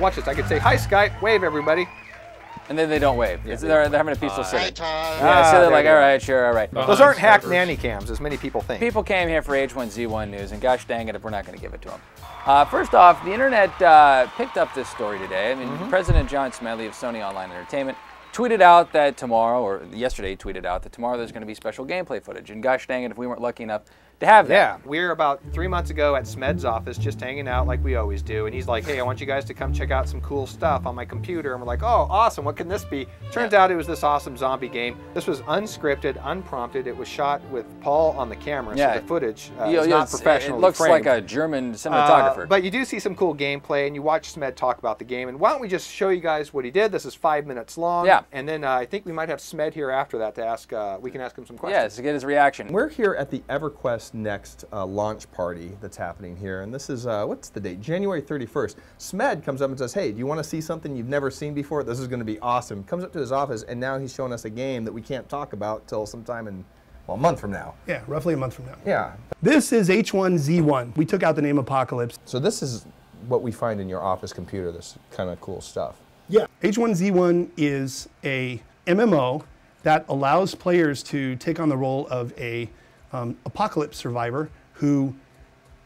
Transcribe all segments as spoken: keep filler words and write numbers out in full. watch this. I could say, hi, Skype. Wave, everybody. And then they don't wave. Yeah, they they're, don't they're having a peaceful sitting. Yeah, so they're like, all right, sure, all right. Those aren't hacked nanny cams, as many people think. People came here for H one Z one news, and gosh dang it if we're not going to give it to them. Uh, first off, the internet uh, picked up this story today. I mean, mm-hmm. President John Smedley of Sony Online Entertainment tweeted out that tomorrow, or yesterday tweeted out that tomorrow there's going to be special gameplay footage. And gosh dang it if we weren't lucky enough to have that. Yeah, we were about three months ago at Smed's office just hanging out like we always do. And he's like, hey, I want you guys to come check out some cool stuff on my computer. And we're like, oh, awesome, what can this be? Turns yeah. out it was this awesome zombie game. This was unscripted, unprompted. It was shot with Paul on the camera, yeah. so the footage uh, is not professional. It looks framed. Like a German cinematographer. Uh, but you do see some cool gameplay, and you watch Smed talk about the game. And why don't we just show you guys what he did? This is five minutes long. Yeah. And then uh, I think we might have Smed here after that to ask, uh, we can ask him some questions. Yes, yeah, to get his reaction. We're here at the EverQuest next uh, launch party that's happening here, and this is uh, what's the date? January thirty-first. Smed comes up and says, hey, do you want to see something you've never seen before? This is going to be awesome. Comes up to his office, and now he's showing us a game that we can't talk about till sometime in, well, a month from now. Yeah, roughly a month from now. Yeah. This is H one Z one. We took out the name Apocalypse. So this is what we find in your office computer, this kind of cool stuff. Yeah. H one Z one is a M M O that allows players to take on the role of a Um, apocalypse survivor who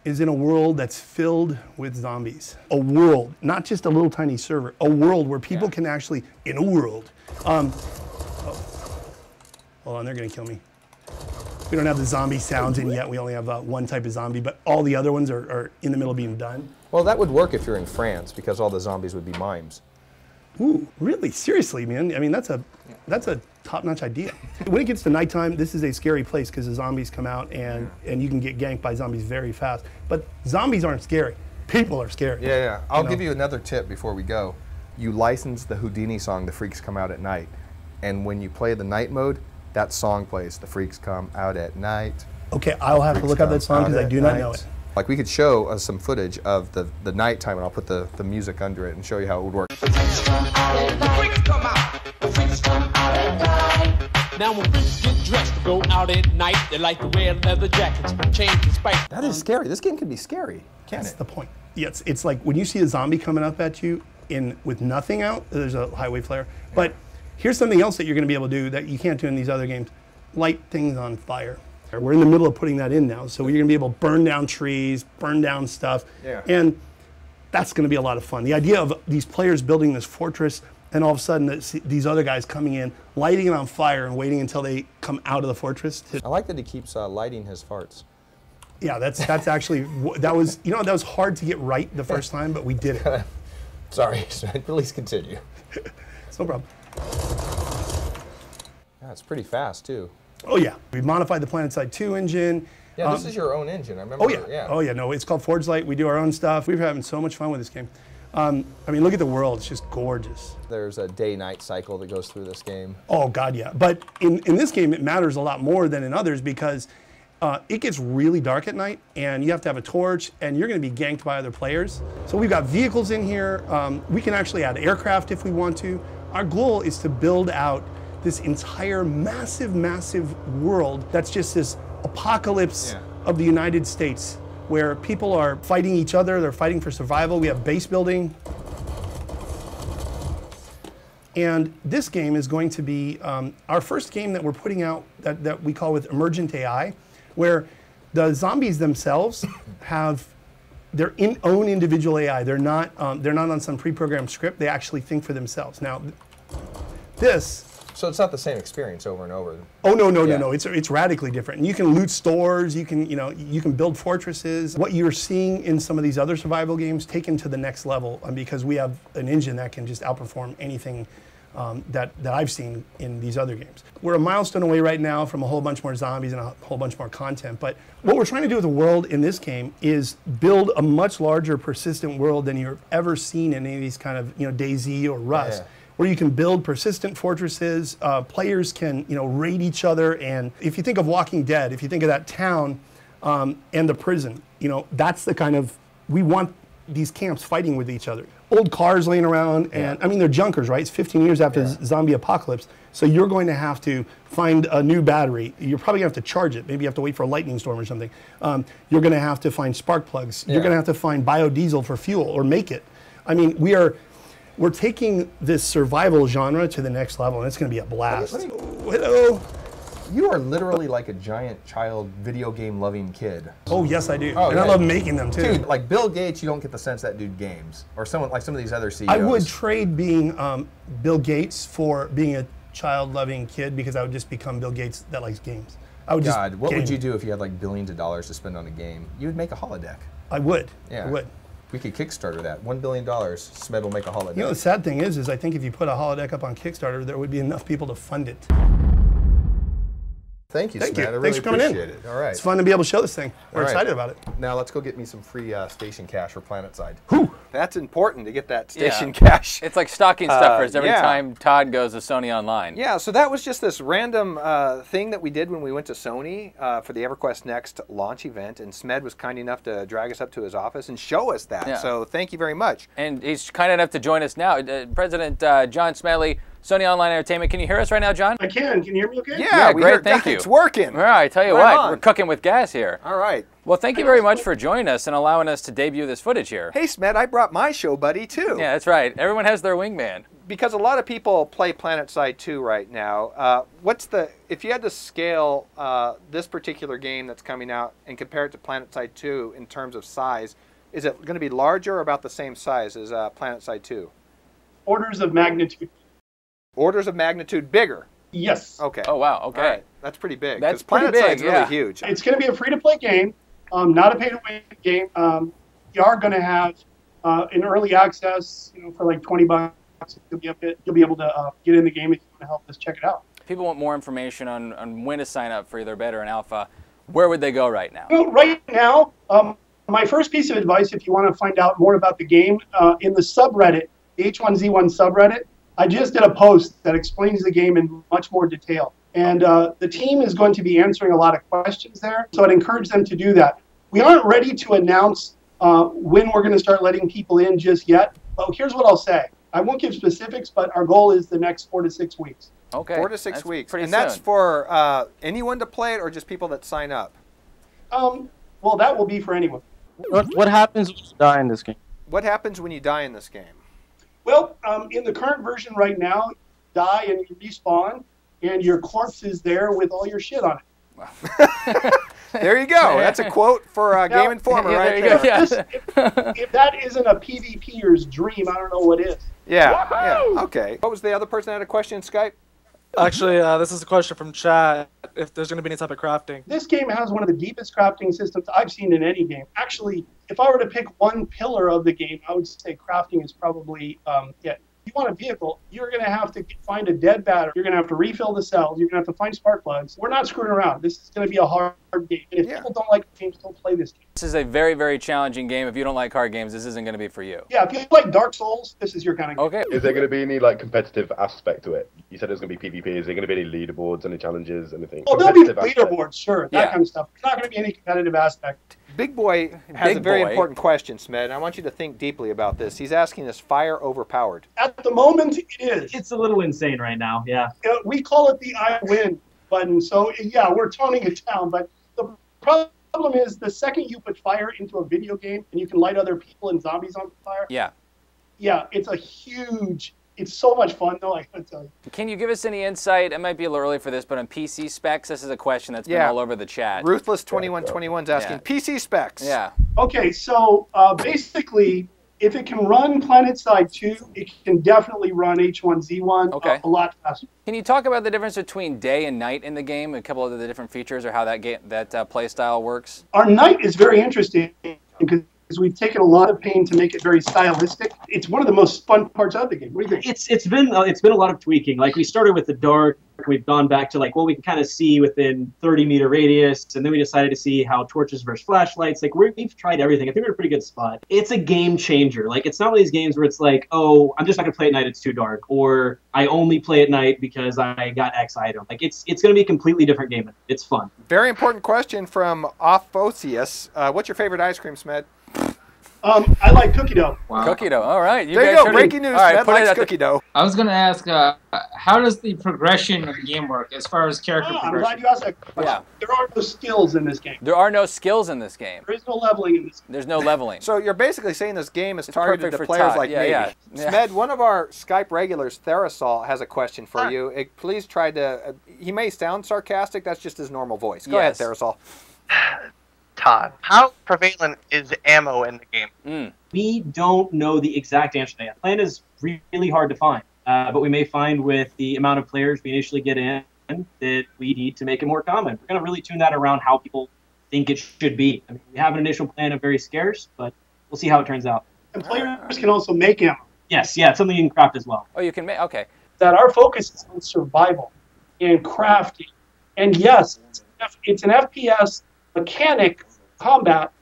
is in a world that's filled with zombies. A world, not just a little tiny server, a world where people yeah. can actually, in a world. Um, oh. Hold on, they're gonna kill me. We don't have the zombie sounds in yet, we only have uh, one type of zombie, but all the other ones are, are in the middle of being done. Well, that would work if you're in France, because all the zombies would be mimes. Ooh, really? Seriously, man? I mean, that's a that's a top-notch idea. When it gets to nighttime, this is a scary place because the zombies come out and, and you can get ganked by zombies very fast. But zombies aren't scary. People are scary. Yeah, yeah. I'll you know? give you another tip before we go. You license the Houdini song, The Freaks Come Out at Night. And when you play the night mode, that song plays, The Freaks Come Out at Night. Okay, I'll have to look up that song because I do not know it. Like, we could show us some footage of the, the nighttime, and I'll put the, the music under it and show you how it would work. Now when freaks get dressed to go out at night, they like to wear leather jackets, chains and spikes. That is scary. This game can be scary, can't it? That's the point. Yeah, it's, it's like when you see a zombie coming up at you in with nothing out, there's a highway flare. But here's something else that you're going to be able to do that you can't do in these other games. Light things on fire. We're in the middle of putting that in now, so you're going to be able to burn down trees, burn down stuff, yeah. and that's going to be a lot of fun. The idea of these players building this fortress, and all of a sudden these other guys coming in, lighting it on fire and waiting until they come out of the fortress. To I like that he keeps uh, lighting his farts. Yeah, that's that's actually, that was, you know, that was hard to get right the first time, but we did it. Sorry, please continue. It's no problem. Yeah, it's pretty fast, too. Oh yeah, we modified the PlanetSide two engine. Yeah, um, this is your own engine, I remember. Oh yeah. yeah, oh yeah, no, it's called ForgeLight. We do our own stuff. We've been having so much fun with this game. Um, I mean, look at the world, it's just gorgeous. There's a day-night cycle that goes through this game. Oh God, yeah, but in, in this game, it matters a lot more than in others because uh, it gets really dark at night and you have to have a torch and you're gonna be ganked by other players. So we've got vehicles in here. Um, we can actually add aircraft if we want to. Our goal is to build out this entire massive, massive world that's just this apocalypse yeah. of the United States where people are fighting each other, they're fighting for survival. We have base building. And this game is going to be um, our first game that we're putting out that, that we call with emergent A I, where the zombies themselves have their in, own individual A I. They're not, um, they're not on some pre-programmed script. They actually think for themselves. Now, this, so it's not the same experience over and over. Oh no no yeah. no no! It's it's radically different. And you can loot stores. You can you know you can build fortresses. What you're seeing in some of these other survival games taken to the next level, um, because we have an engine that can just outperform anything um, that that I've seen in these other games. We're a milestone away right now from a whole bunch more zombies and a whole bunch more content. But what we're trying to do with the world in this game is build a much larger, persistent world than you've ever seen in any of these kind of you know DayZ or Rust. Yeah. Where you can build persistent fortresses, uh, players can you know raid each other, and if you think of Walking Dead, if you think of that town um, and the prison, you know that's the kind of, we want these camps fighting with each other. Old cars laying around, and yeah. I mean they're junkers, right? It's fifteen years after yeah. the zombie apocalypse, so you're going to have to find a new battery. You're probably gonna have to charge it. Maybe you have to wait for a lightning storm or something. Um, you're gonna have to find spark plugs. Yeah. You're gonna have to find biodiesel for fuel or make it. I mean, we are, we're taking this survival genre to the next level, and it's going to be a blast. Let me, let me, oh, hello. You are literally like a giant child video game loving kid. Oh, yes, I do. Oh, and yeah. I love making them, too. Dude, like Bill Gates, you don't get the sense that dude games. Or someone like some of these other C E Os. I would trade being um, Bill Gates for being a child loving kid, because I would just become Bill Gates that likes games. I would God, just what game. Would you do if you had like billions of dollars to spend on a game? You would make a holodeck. I would. Yeah. I would. We could Kickstarter that. One billion dollars, Smed will make a holodeck. You know, the sad thing is, is I think if you put a holodeck up on Kickstarter, there would be enough people to fund it. Thank you, Thank Smed. You. I really Thanks for coming appreciate in. It. All right. It's fun to be able to show this thing. We're right. excited about it. Now let's go get me some free uh, station cash for PlanetSide. Whew. That's important to get that station yeah. cash. It's like stocking uh, stuffers every yeah. time Todd goes to Sony Online. Yeah, so that was just this random uh, thing that we did when we went to Sony uh, for the EverQuest Next launch event, and Smed was kind enough to drag us up to his office and show us that. Yeah. So thank you very much. And he's kind enough to join us now. Uh, President uh, John Smedley, Sony Online Entertainment. Can you hear us right now, John? I can. Can you hear me okay? Yeah, yeah great. Heard, thank God, you. It's working. All right, I tell you right what, on. We're cooking with gas here. All right. Well, thank you very much for joining us and allowing us to debut this footage here. Hey, Smed, I brought my show buddy, too. Yeah, that's right. Everyone has their wingman. Because a lot of people play PlanetSide two right now. Uh, what's the, if you had to scale uh, this particular game that's coming out and compare it to PlanetSide two in terms of size, is it going to be larger or about the same size as uh, PlanetSide two? Orders of magnitude. Orders of magnitude bigger. Yes. Okay. Oh wow. Okay. Right. That's pretty big. That's pretty big. Really yeah. huge. It's going to be a free-to-play game, um, not a pay-to-win game. Um, you are going to have uh, an early access, you know, for like twenty bucks. You'll be, bit, you'll be able to uh, get in the game if you want to help us check it out. If people want more information on, on when to sign up for either beta and alpha, where would they go right now? Well, right now, um, my first piece of advice, if you want to find out more about the game, uh, in the subreddit, the H one Z one subreddit. I just did a post that explains the game in much more detail. And uh, the team is going to be answering a lot of questions there, so I'd encourage them to do that. We aren't ready to announce uh, when we're going to start letting people in just yet, but here's what I'll say. I won't give specifics, but our goal is the next four to six weeks. Okay. Four to six that's weeks. And soon. That's for uh, anyone to play it or just people that sign up? Um, well, that will be for anyone. What, what happens when you die in this game? What happens when you die in this game? Well, um, in the current version right now, you die and you respawn, and your corpse is there with all your shit on it. Wow. There you go. That's a quote for uh, now, Game Informer, yeah, right there. there. Yeah. This, if, if that isn't a PvPer's dream, I don't know what is. Yeah. yeah. Okay. What was the other person that had a question in Skype? Actually, uh, this is a question from chat, if there's going to be any type of crafting. This game has one of the deepest crafting systems I've seen in any game. Actually, if I were to pick one pillar of the game, I would say crafting is probably um, it. If you want a vehicle, you're going to have to find a dead battery. You're going to have to refill the cells. You're going to have to find spark plugs. We're not screwing around. This is going to be a hard game. And if yeah. people don't like games, don't play this game. This is a very, very challenging game. If you don't like hard games, this isn't going to be for you. Yeah, if you like Dark Souls, this is your kind of game. Okay. Is there going to be any like competitive aspect to it? You said there's going to be PvP. Is there going to be any leaderboards, any challenges, anything? Oh, there'll be leaderboards, sure. That yeah. kind of stuff. There's not going to be any competitive aspect. Big Boy has Big a very boy. important question, Smed, and I want you to think deeply about this. He's asking, is fire overpowered? At the moment, it is. It's a little insane right now, yeah. Uh, we call it the I win button, so yeah, we're toning it down, but the problem is the second you put fire into a video game and you can light other people and zombies on fire, yeah, yeah, it's a huge... It's so much fun, though, I gotta tell you. Can you give us any insight? It might be a little early for this, but on P C specs, this is a question that's been yeah. all over the chat. Ruthless twenty-one twenty-one's asking, yeah. P C specs. Yeah. Okay, so uh, basically, if it can run PlanetSide two, it can definitely run H one Z one okay. a, a lot faster. Can you talk about the difference between day and night in the game, a couple of the different features or how that, game, that uh, play style works? Our night is very interesting because we've taken a lot of pain to make it very stylistic. It's one of the most fun parts of the game. What do you think? It's it's been uh, it's been a lot of tweaking. Like we started with the dark, we've gone back to like what we can kind of see within thirty meter radius, and then we decided to see how torches versus flashlights. Like we're, we've tried everything. I think we're in a pretty good spot. It's a game changer. Like it's not one of these games where it's like, oh, I'm just not gonna play at night. It's too dark, or I only play at night because I got X item. Like it's it's gonna be a completely different game. It's fun. Very important question from Ophosius. Uh, what's your favorite ice cream, Smed? Um, I like cookie dough. Wow. Cookie dough. All right. You there guys you go. Breaking news. Right, Matt likes cookie dough. I was going to ask, uh, how does the progression of the game work as far as character ah, progression? I'm glad you asked that question. Yeah. There are no skills in this game. There are no skills in this game. There is no leveling in this game. There's no leveling. So you're basically saying this game is it's targeted to players top. like yeah, me. Yeah. Yeah. Smed, one of our Skype regulars, Therasol, has a question for ah. you. It, please try to... Uh, he may sound sarcastic. That's just his normal voice. Go yes. ahead, Therasol. Todd, how prevalent is ammo in the game? Mm. We don't know the exact answer to that. The plan is really hard to find, uh, but we may find with the amount of players we initially get in that we need to make it more common. We're going to really tune that around how people think it should be. I mean, we have an initial plan of very scarce, but we'll see how it turns out. And players can also make ammo. Yes, yeah, it's something you can craft as well. Oh, you can make, okay. That our focus is on survival and crafting. And yes, it's an, F it's an F P S mechanic combat,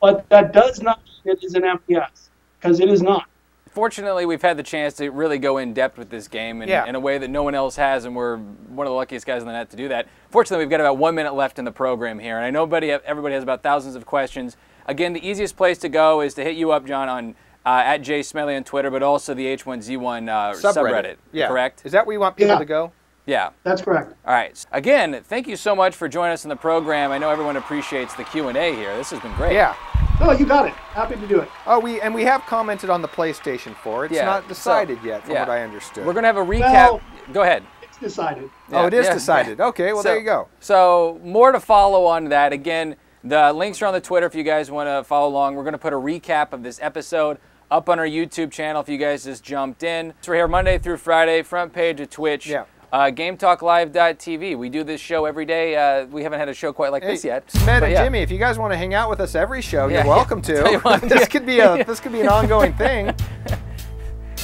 but that does not mean it is an F P S, because it is not. Fortunately, we've had the chance to really go in depth with this game in, yeah. in a way that no one else has, and we're one of the luckiest guys on the net to do that. Fortunately, we've got about one minute left in the program here, and I know everybody, everybody has about thousands of questions. Again, the easiest place to go is to hit you up, John, on uh, at Jay Smedley on Twitter, but also the H one Z one uh, subreddit, subreddit yeah. correct? Is that where you want people yeah. to go? Yeah. That's correct. All right. Again, thank you so much for joining us in the program. I know everyone appreciates the Q and A here. This has been great. Yeah. Oh, you got it. Happy to do it. Oh, we and we have commented on the PlayStation four. It's yeah. not decided so, yet, from yeah. what I understood. We're going to have a recap. Well, go ahead. It's decided. Yeah. Oh, it is yeah. decided. Okay. Well, so, there you go. So more to follow on that. Again, the links are on the Twitter if you guys want to follow along. We're going to put a recap of this episode up on our YouTube channel if you guys just jumped in. So we're here Monday through Friday, front page of Twitch. Yeah. Uh, Game Talk Live dot T V. We do this show every day. Uh, we haven't had a show quite like hey, this yet. Smed and yeah. Jimmy, if you guys want to hang out with us every show, yeah, you're welcome yeah. to. You what, this yeah. could be a this could be an ongoing thing.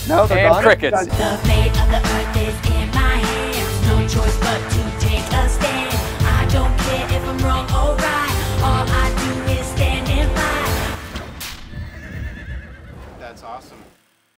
No, the and crickets. The fate of the earth is in my hands. No choice but to take a stand. I don't care if I'm wrong or right. All I do is stand and fight. That's awesome.